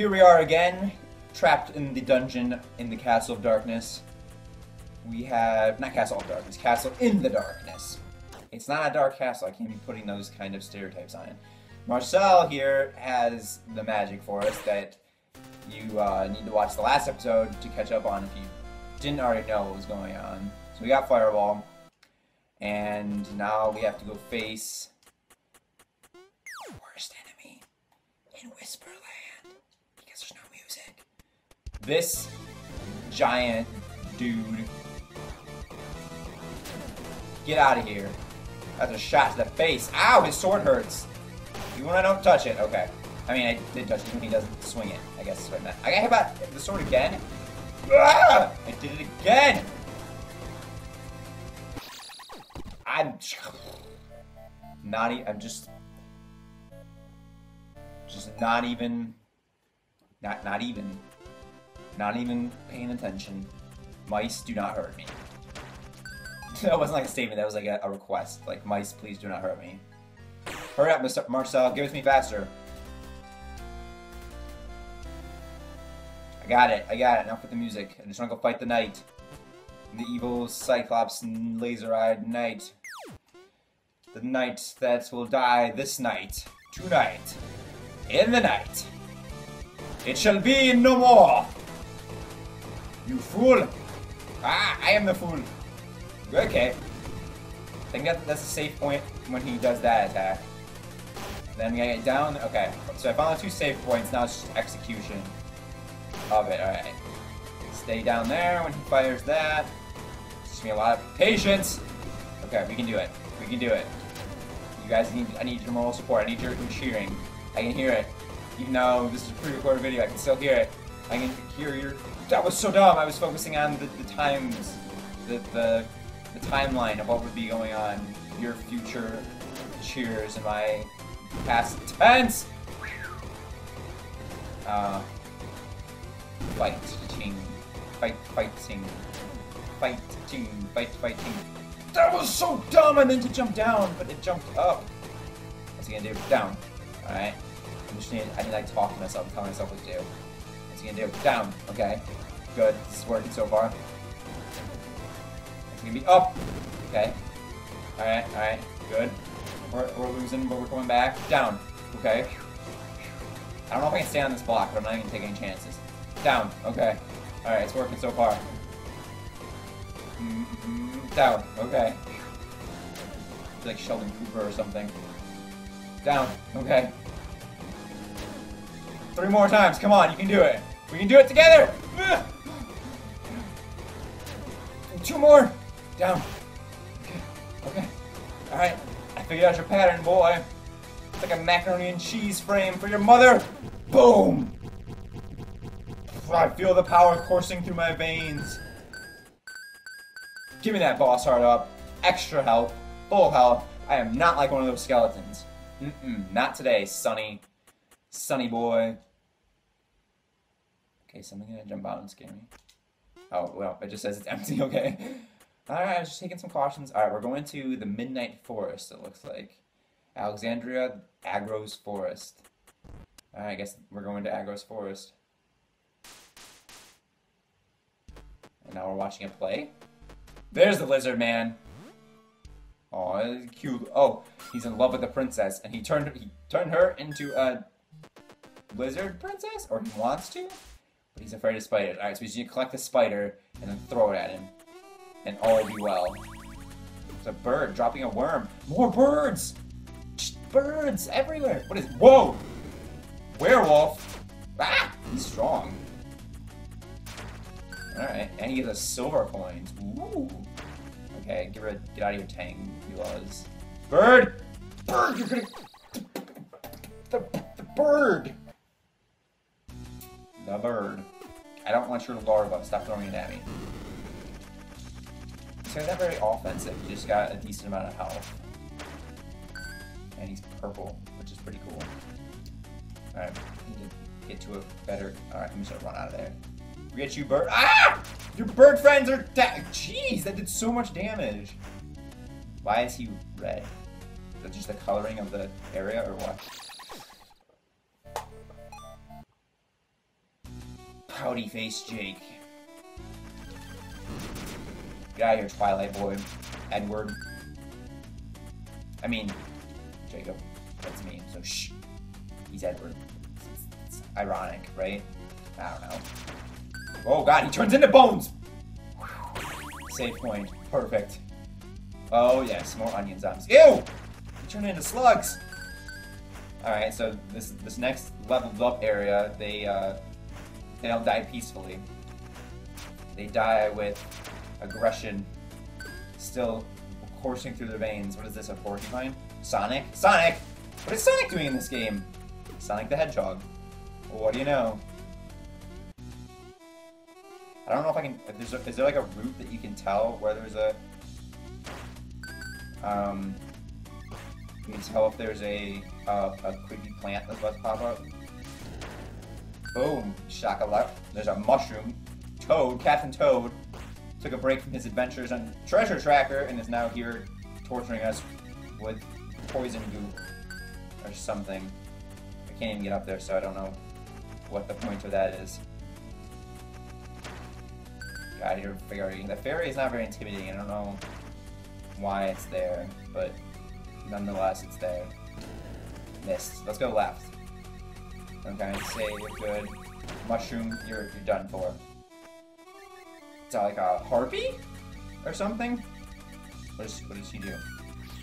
Here we are again, trapped in the dungeon in the Castle of Darkness. We have, not Castle of Darkness, Castle in the Darkness. It's not a dark castle, I can't be putting those kind of stereotypes on it. Marcel here has the magic for us that you need to watch the last episode to catch up on if you didn't already know what was going on. So we got Fireball, and now we have to go face the worst enemy in Whisperland. This giant dude. Get out of here. That's a shot to the face. Ow, his sword hurts. You want to don't touch it? Okay. I mean, I did touch him, he doesn't swing it. I guess is what I meant. I got hit by the sword again. Ah! I did it again. I'm not even. I'm just not even. Not even paying attention. Mice, do not hurt me. That wasn't like a statement, that was like a request. Like, mice, please do not hurt me. Hurry up, Mr. Marcel, give it to me faster. I got it. Now put the music. I just wanna go fight the knight. The evil Cyclops and laser-eyed knight. The knight that will die this night. Tonight. In the night. It shall be no more! You fool! Ah, I am the fool. Okay. I think that's a safe point when he does that attack. Then we gotta get down. Okay. So I found 2 safe points. Now it's just execution of it. Alright. Stay down there when he fires that. It's just me a lot of patience. Okay, we can do it. We can do it. You guys need. I need your moral support. I need your cheering. I can hear it. Even though this is a pre-recorded video, I can still hear it. I can hear your. That was so dumb. I was focusing on the times, the timeline of what would be going on. Your future cheers in my past tense. Fighting. That was so dumb. I meant to jump down, but it jumped up. What's he gonna do? Down. All right. I need like talk to myself and tell myself what to do. What's he gonna do? Down. Okay. Good. This is working so far. It's gonna be up. Okay. Alright, alright. Good. We're losing, but we're coming back. Down. Okay. I don't know if I can stay on this block, but I'm not even taking any chances. Down. Okay. Alright, it's working so far. Down. Okay. It's like Sheldon Cooper or something. Down. Okay. 3 more times, come on, you can do it. We can do it together! 2 more! Down. Okay. Alright. I figured out your pattern, boy. It's like a macaroni and cheese frame for your mother! Boom! I feel the power coursing through my veins. Give me that boss heart up. Extra health. Full health. I am not like one of those skeletons. Mm-mm. Not today, Sonny. Sonny boy. Okay, something's gonna jump out and scare me. Oh, well, it just says it's empty, okay. Alright, just taking some cautions. Alright, we're going to the Midnight Forest, it looks like. Alexandria Agro's Forest. Alright, I guess we're going to Agro's Forest. And now we're watching it play. There's the lizard man! Aw, cute. Oh, he's in love with the princess, and he turned her into a lizard princess? Or he wants to? But he's afraid of spiders. Alright, so we should collect the spider and then throw it at him. And all will be well. It's a bird dropping a worm. More birds! Birds everywhere! What is. Whoa! Werewolf! Ah! He's strong. Alright, and he gets a silver coin. Ooh! Okay, get out of your tang, you laws. Bird! Bird! You're gonna. The bird! The bird. I don't want your larva. Stop throwing it at me. So he's not very offensive. He just got a decent amount of health. And he's purple, which is pretty cool. Alright, we need to get to a better. Alright, I'm just gonna run out of there. Get you, bird. Ah! Your bird friends are dead. Jeez, that did so much damage. Why is he red? Is that just the coloring of the area or what? pouty face Jake. Get out of here, Twilight Boy. Edward. I mean, Jacob. That's me, so shh. He's Edward. It's ironic, right? I don't know. Oh god, he turns into bones! Save point. Perfect. Oh yes, more onions on. Ew! He turned into slugs! Alright, so this next leveled up area, they don't die peacefully. They die with aggression still coursing through their veins. What is this, a porcupine? Sonic? Sonic! What is Sonic doing in this game? Sonic the Hedgehog. Well, what do you know? I don't know if I can... Is there like a route that you can tell where there's a... You can tell if there's a creepy plant that's about to pop up. Boom! Shakalaka. There's a mushroom. Toad, Captain Toad, took a break from his adventures on Treasure Tracker and is now here torturing us with poison goop or something. I can't even get up there, so I don't know what the point of that is. God, you're fairy. The fairy is not very intimidating. I don't know why it's there, but nonetheless, it's there. Missed. Let's go left. Okay, save, good. Mushroom, you're done for. Is that like a harpy? Or something? What does she do?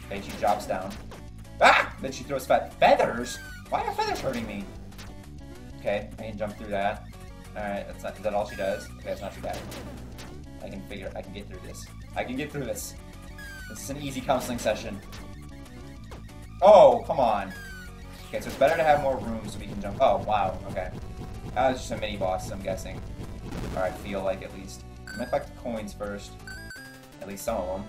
Okay, she drops down. Ah! Then she throws feathers? Why are feathers hurting me? Okay, I can jump through that. Alright, that's not, is that all she does? Okay, that's not too bad. I can get through this. I can get through this. This is an easy counseling session. Oh, come on. Okay, so it's better to have more room so we can jump. Oh, wow, okay. That was just a mini-boss, I'm guessing. Or I feel like, at least. I'm gonna collect the coins first. At least some of them.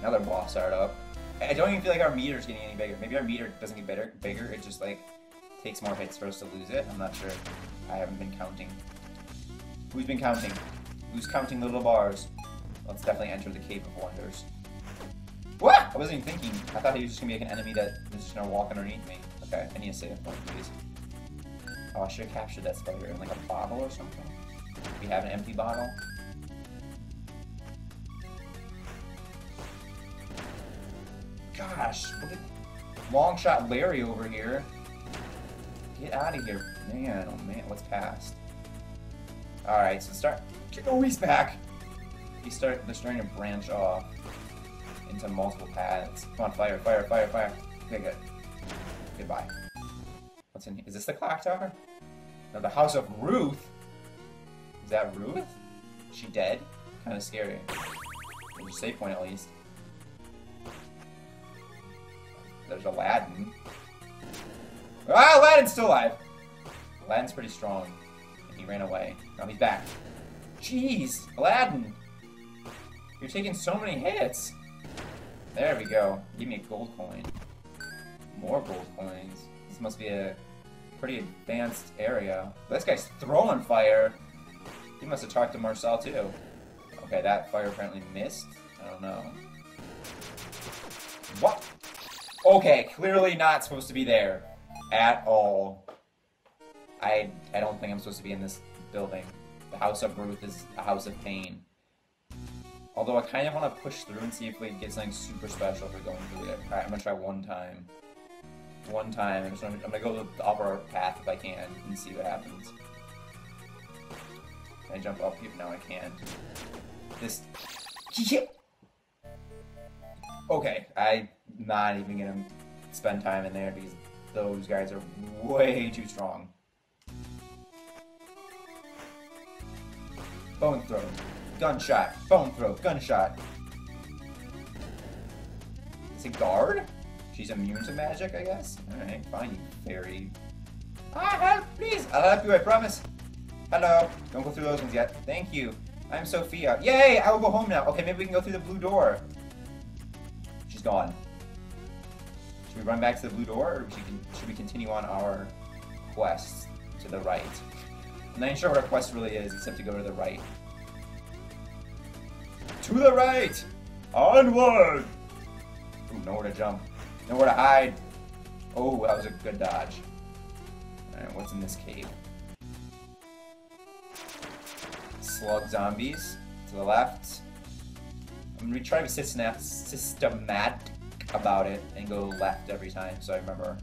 Another boss art up. I don't even feel like our meter's getting any bigger. Maybe our meter doesn't get bigger, it just, like, takes more hits for us to lose it. I'm not sure. I haven't been counting. Who's been counting? Who's counting the little bars? Let's definitely enter the Cape of Wonders. What? I wasn't even thinking. I thought he was just gonna be like an enemy that was just gonna walk underneath me. Okay, I need to save a point, please. Oh, I should have captured that spider in like a bottle or something. We have an empty bottle. Gosh, look at long shot Larry over here. Get out of here. Man, oh man, what's past? Alright, so start. Oh, he's back! They're starting to branch off into multiple paths. Come on, fire, fire, fire, fire. Okay, good. Goodbye. What's in here? Is this the clock tower? No, the House of Ruth? Is that Ruth? Is she dead? Kind of scary. There's a save point at least. There's Aladdin. Ah, Aladdin's still alive! Aladdin's pretty strong. He ran away. Now he's back. Jeez, Aladdin! You're taking so many hits! There we go. Give me a gold coin. More gold coins. This must be a pretty advanced area. This guy's throwing fire! He must have talked to Marcel too. Okay, that fire apparently missed. I don't know. What? Okay, clearly not supposed to be there. At all. I don't think I'm supposed to be in this building. The House of Ruth is a house of pain. Although I kind of want to push through and see if we get something super special for going through it. Alright, I'm gonna try one time. One time. I'm gonna go to the upper path if I can and see what happens. Can I jump up here? No, I can't. This... Okay, I'm not even gonna spend time in there because those guys are way too strong. Bone throw. Gunshot. Bone throw. Gunshot. Is it guard? She's immune to magic, I guess? Alright, fine, you fairy. Ah, help, please! I'll help you, I promise. Hello. Don't go through those ones yet. Thank you. I'm Sophia. Yay! I will go home now. Okay, maybe we can go through the blue door. She's gone. Should we run back to the blue door, or should we continue on our quest to the right? I'm not even sure what our quest really is, except to go to the right. To the right! Onward! Ooh, nowhere to jump. Nowhere to hide. Oh, that was a good dodge. Alright, what's in this cave? slug zombies to the left. I'm gonna try to be systematic about it and go left every time so I remember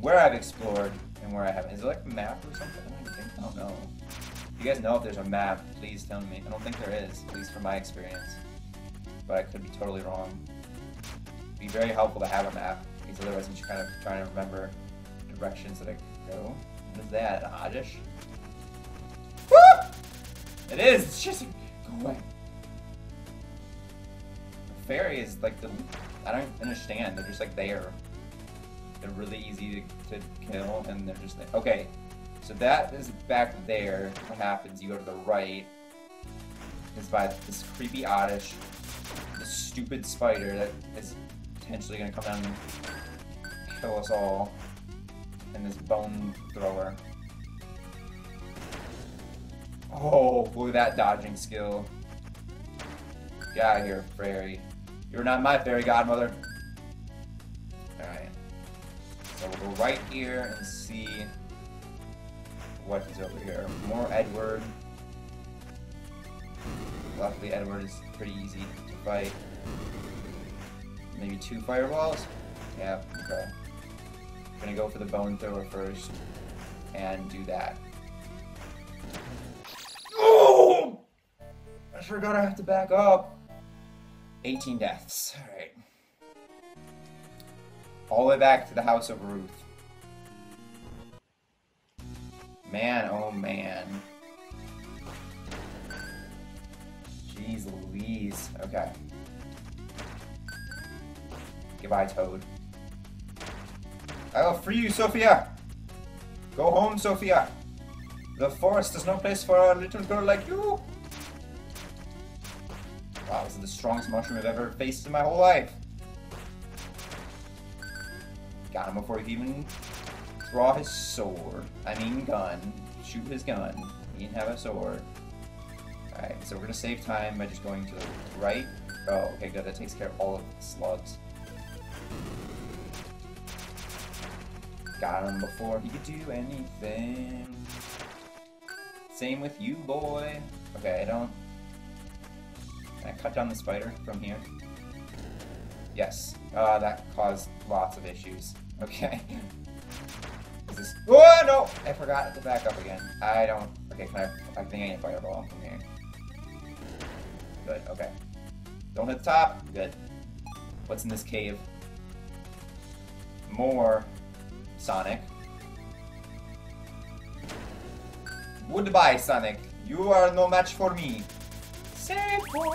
where I've explored and where I haven't. Is it like a map or something? I don't know. If you guys know if there's a map, please tell me. I don't think there is, at least from my experience. But I could be totally wrong. It'd be very helpful to have a map, because otherwise I'm just kind of trying to remember directions that I could go. What is that? Oddish? Woo! It is! It's just... go away. The fairy is like the... I don't understand. They're just like there. They're really easy to kill, and they're just there. Okay. So that is back there. What happens? You go to the right. It's by this creepy Oddish, this stupid spider that is potentially gonna come down and kill us all. And this bone thrower. Oh, look at that dodging skill. Get out of here, fairy. You're not my fairy godmother. Alright. So we'll go right here and see. What is over here? More Edward. Luckily, Edward is pretty easy to fight. Maybe two fireballs? Yeah, okay. I'm gonna go for the bone thrower first and do that. Oh! I forgot I have to back up. 18 deaths. Alright. All the way back to the House of Ruth. Man, oh man. Jeez Louise. Okay. Goodbye, Toad. I will free you, Sophia! Go home, Sophia! The forest is no place for a little girl like you! Wow, this is the strongest mushroom I've ever faced in my whole life. Got him before he even... draw his sword. I mean gun. Shoot his gun. He didn't have a sword. Alright, so we're gonna save time by just going to the right. Oh, okay, good. That takes care of all of the slugs. Got him before he could do anything. Same with you, boy. Okay, I don't... Can I cut down the spider from here? Yes. That caused lots of issues. Okay. Oh no! I forgot to back up again. I don't. Okay, can I? I think I need a fireball from here. Good. Okay. Don't hit the top. Good. What's in this cave? More Sonic. Goodbye, Sonic. You are no match for me. Save boy.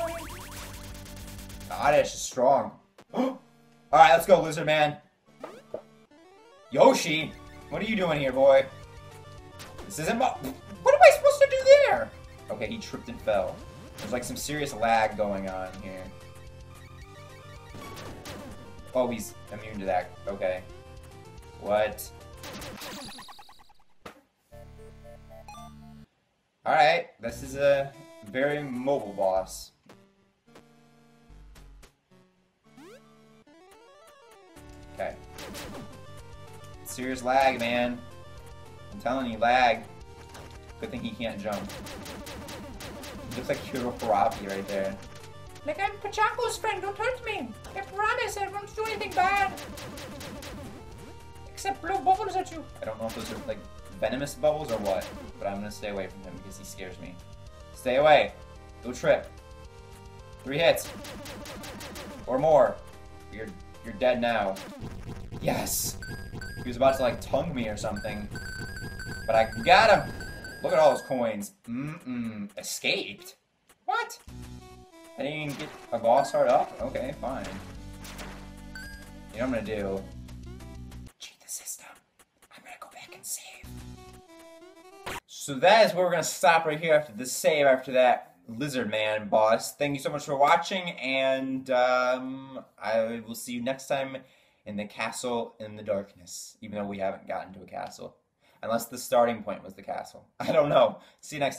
Oddish is strong. All right, let's go, lizard man. Yoshi. What are you doing here, boy? This isn't what am I supposed to do there? Okay, he tripped and fell. There's like some serious lag going on here. Oh, he's immune to that. Okay. What? Alright, this is a very mobile boss. Okay. Serious lag, man. I'm telling you, lag. Good thing he can't jump. He looks like Hiro Karapi right there. Like I'm Pachaco's friend, don't hurt me! I promise I won't do anything bad! Except blow bubbles at you! I don't know if those are like venomous bubbles or what, but I'm gonna stay away from him because he scares me. Stay away! Go trip. 3 hits. Or more. You're dead now. Yes! He was about to like tongue me or something, but I got him. Look at all those coins. Escaped. What? I didn't even get a boss heart up. Okay, fine. You know what I'm gonna do? Cheat the system. I'm gonna go back and save. So that is where we're gonna stop right here after the save. After that lizard man boss. Thank you so much for watching, and I will see you next time. In the Castle in the Darkness, even though we haven't gotten to a castle. Unless the starting point was the castle. I don't know. See you next time.